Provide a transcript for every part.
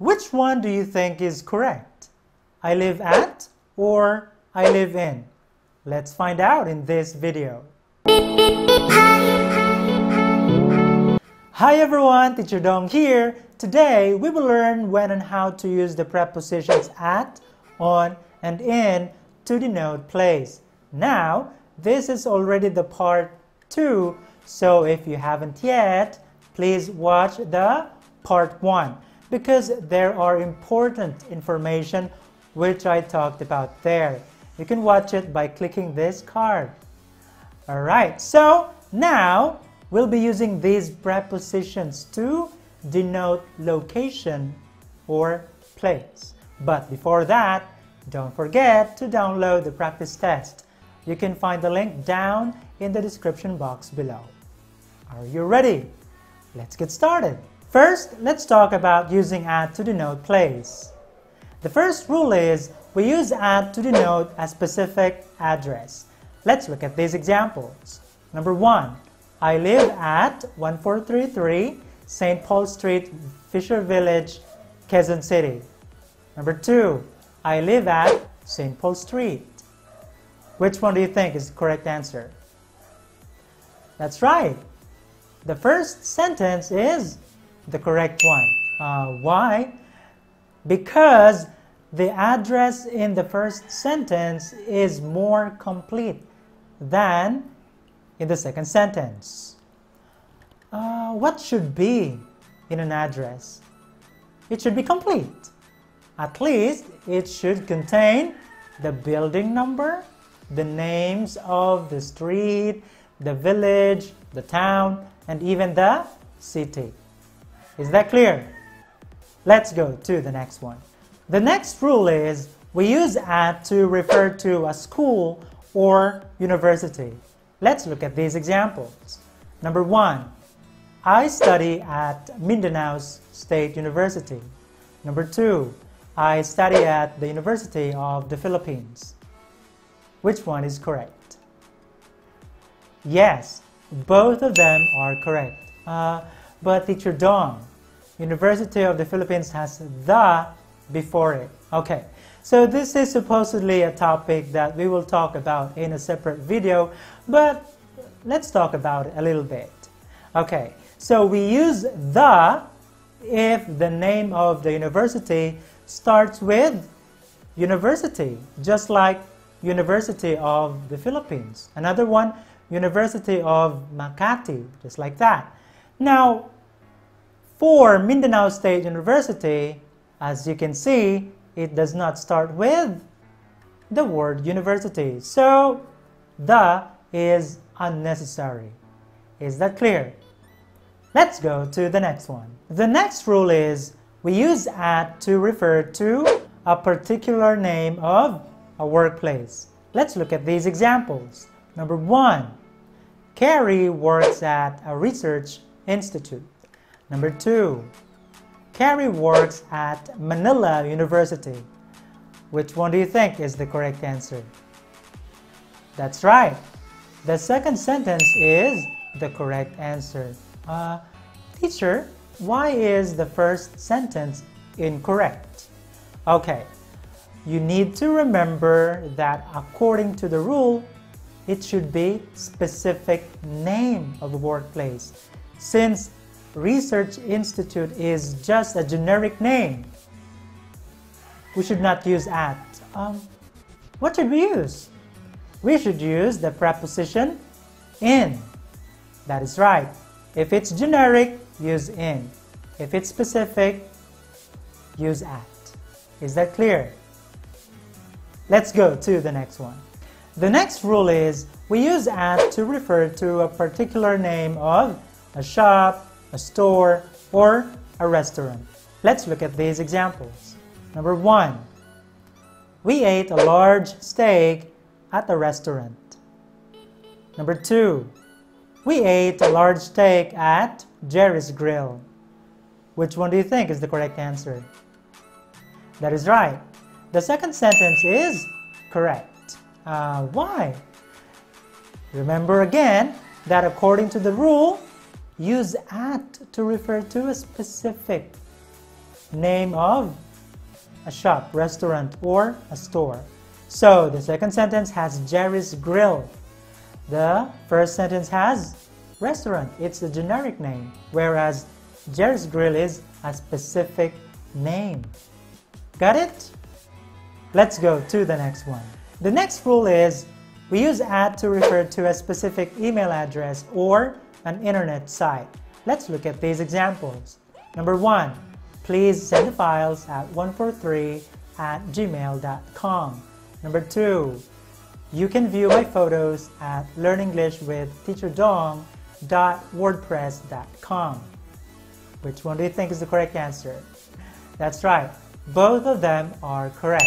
Which one do you think is correct? I live at or I live in? Let's find out in this video. Hi everyone, Teacher Dong here. Today we will learn when and how to use the prepositions at, on, and in to denote place. Now, this is already the part 2, so if you haven't yet, please watch the part 1. Because there are important information which I talked about there. You can watch it by clicking this card. Alright, so now we'll be using these prepositions to denote location or place. But before that, don't forget to download the practice test. You can find the link down in the description box below. Are you ready? Let's get started. First, let's talk about using at to denote place. The first rule is we use at to denote a specific address. Let's look at these examples. Number 1, I live at 1433 St. Paul Street, Fisher Village, Quezon City. Number 2, I live at St. Paul Street. Which one do you think is the correct answer? That's right. The first sentence is the correct one. Why? Because the address in the first sentence is more complete than in the second sentence. What should be in an address? It should be complete. At least it should contain the building number, the names of the street, the village, the town, and even the city. Is that clear? Let's go to the next one. The next rule is we use at to refer to a school or university. Let's look at these examples. Number 1, I study at Mindanao State University. Number 2, I study at the University of the Philippines. Which one is correct? Yes, both of them are correct. But Teacher Dong, University of the Philippines has the before it. Okay, so this is supposedly a topic that we will talk about in a separate video, but let's talk about it a little bit. Okay, so we use the if the name of the university starts with university, just like University of the Philippines. Another one, University of Makati, just like that. Now, for Mindanao State University, as you can see, it does not start with the word university. So, the is unnecessary. Is that clear? Let's go to the next one. The next rule is we use at to refer to a particular name of a workplace. Let's look at these examples. Number 1, Carrie works at a research institute. Number 2, Carrie works at Manila University. Which one do you think is the correct answer? That's right. The second sentence is the correct answer. Teacher, why is the first sentence incorrect? Okay, you need to remember that according to the rule, it should be specific name of the workplace. Since Research Institute is just a generic name, we should not use at. What should we use? We should use the preposition in. That is right. If it's generic, use in. If it's specific, use at. Is that clear? Let's go to the next one. The next rule is we use at to refer to a particular name of a shop, a store, or a restaurant. Let's look at these examples. Number 1, we ate a large steak at the restaurant. Number 2, we ate a large steak at Jerry's Grill. Which one do you think is the correct answer? That is right. The second sentence is correct. Why? Remember again that according to the rule, use at to refer to a specific name of a shop, restaurant, or a store. So the second sentence has Jerry's Grill. The first sentence has restaurant. It's a generic name, whereas Jerry's Grill is a specific name. Got it? Let's go to the next one. The next rule is we use at to refer to a specific email address or an internet site. Let's look at these examples. Number one, please send the files at 143@gmail.com. Number two, you can view my photos at learnenglishwithteacherdong.wordpress.com. Which one do you think is the correct answer? That's right. Both of them are correct,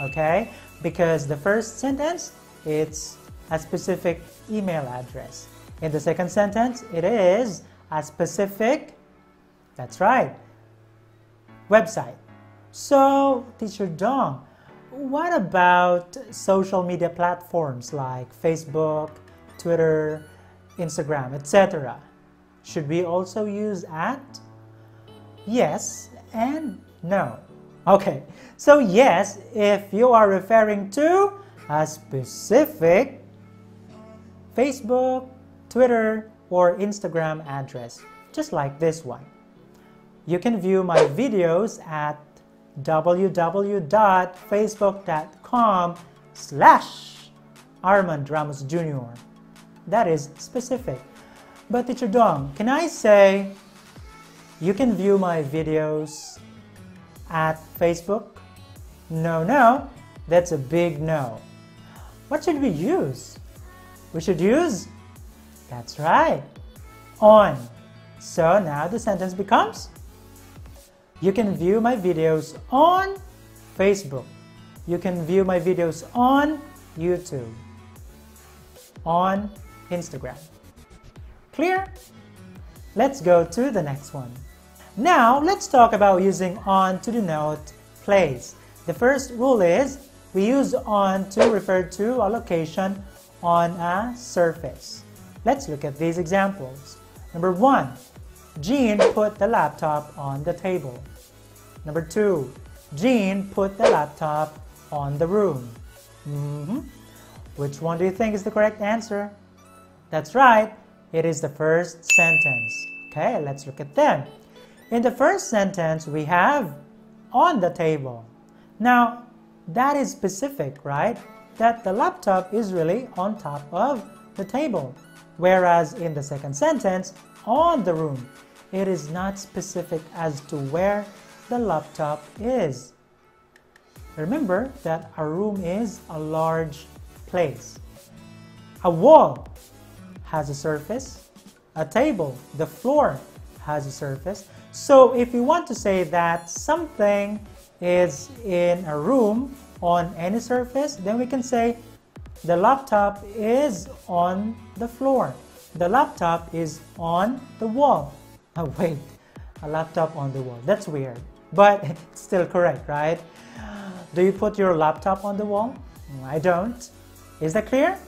okay? Because the first sentence, it's a specific email address. In the second sentence, it is a specific, that's right, website. So, Teacher Dong, what about social media platforms like Facebook, Twitter, Instagram, etc.? Should we also use at? Yes and no. Okay, so yes, if you are referring to a specific Facebook, Twitter, or Instagram address, just like this one. You can view my videos at www.facebook.com/ArmandRamosJr. That is specific. But Teacher Dong, can I say you can view my videos at Facebook? No, no, that's a big no. What should we use? We should use, that's right, on. So now the sentence becomes, you can view my videos on Facebook. You can view my videos on YouTube. On Instagram. Clear? Let's go to the next one. Now, let's talk about using on to denote place. The first rule is, we use on to refer to a location on a surface. Let's look at these examples. Number one, Jean put the laptop on the table. Number two, Jean put the laptop on the room. Which one do you think is the correct answer? That's right, it is the first sentence. Okay, let's look at them. In the first sentence, we have on the table. Now, that is specific, right? That the laptop is really on top of the table. Whereas in the second sentence, on the room, it is not specific as to where the laptop is. Remember that a room is a large place. A wall has a surface. A table, the floor, has a surface. So if you want to say that something is in a room on any surface, then we can say the laptop is on the floor. The laptop is on the wall. Oh wait, a laptop on the wall. That's weird, but it's still correct, right? Do you put your laptop on the wall? I don't. Is that clear?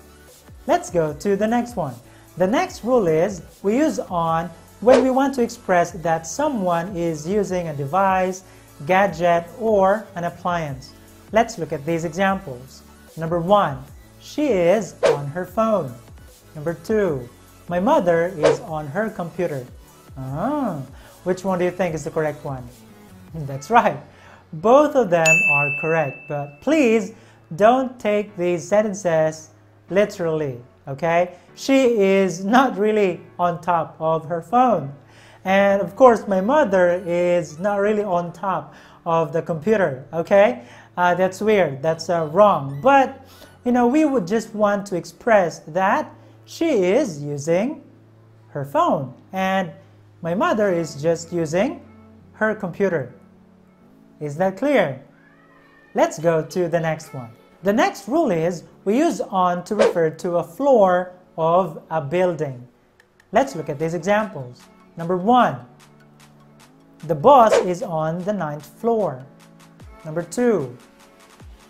Let's go to the next one. The next rule is we use on when we want to express that someone is using a device, gadget, or an appliance. Let's look at these examples. Number one, she is on her phone. Number two, my mother is on her computer. Which one do you think is the correct one? That's right. Both of them are correct, but please don't take these sentences literally, okay? She is not really on top of her phone. And of course, my mother is not really on top of the computer, okay? That's weird, that's wrong. But, you know, we would just want to express that she is using her phone, and my mother is just using her computer. Is that clear? Let's go to the next one. The next rule is we use on to refer to a floor of a building. Let's look at these examples. Number one, the boss is on the 9th floor. Number two,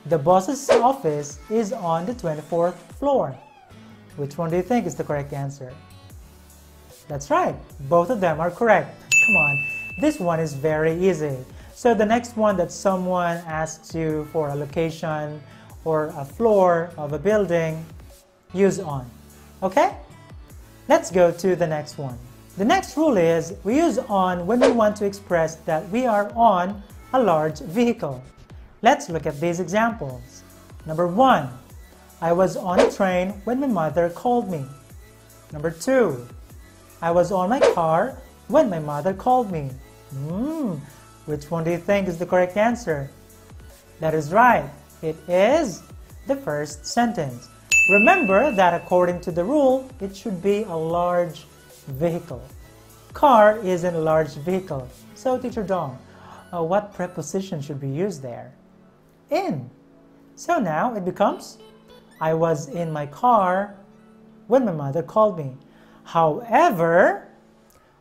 the boss's office is on the 24th floor. Which one do you think is the correct answer? That's right, both of them are correct. Come on, this one is very easy. So the next one that someone asks you for a location or a floor of a building, use on. Okay? Let's go to the next one. The next rule is we use on when we want to express that we are on a large vehicle. Let's look at these examples. Number one, I was on a train when my mother called me. Number two, I was on my car when my mother called me. Which one do you think is the correct answer? That is right. It is the first sentence. Remember that according to the rule, it should be a large vehicle. Car is a large vehicle. So, Teacher Dong, what preposition should be used there? In. So now it becomes, I was in my car when my mother called me. However,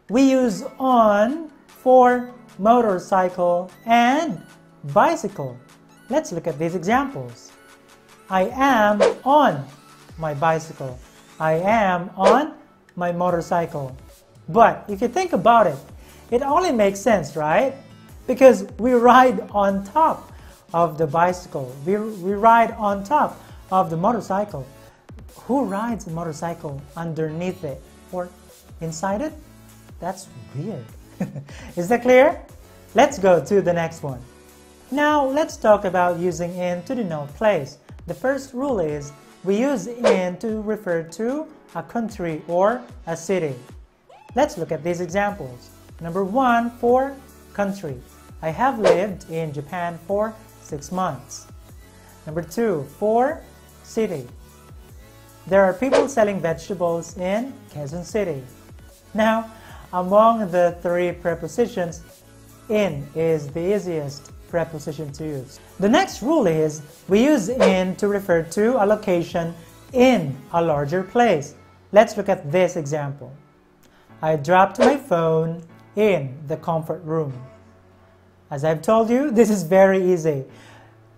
we use on for motorcycle and bicycle. Let's look at these examples. I am on my bicycle. I am on my motorcycle. But if you think about it, it only makes sense, right? Because we ride on top of the bicycle. We ride on top of the motorcycle. Who rides a motorcycle underneath it or inside it? That's weird. Is that clear? Let's go to the next one. Now let's talk about using in to denote place. The first rule is we use in to refer to a country or a city. Let's look at these examples. Number one, for country. I have lived in Japan for 6 months. Number two, for city. There are people selling vegetables in Quezon City. Now, among the three prepositions, in is the easiest preposition to use. The next rule is we use in to refer to a location in a larger place. Let's look at this example. I dropped my phone in the comfort room. As I've told you, this is very easy.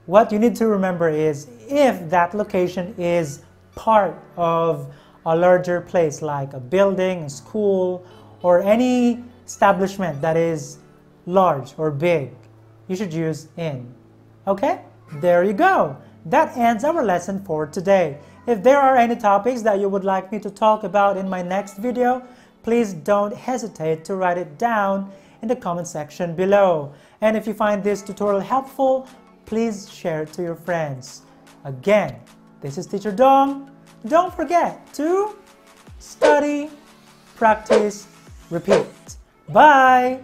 What you need to remember is if that location is part of a larger place like a building, a school, or any establishment that is large or big, you should use in. Okay? There you go. That ends our lesson for today. If there are any topics that you would like me to talk about in my next video, please don't hesitate to write it down in the comment section below. And if you find this tutorial helpful, please share it to your friends. Again, this is Teacher Dong. Don't forget to study, practice, repeat. Bye!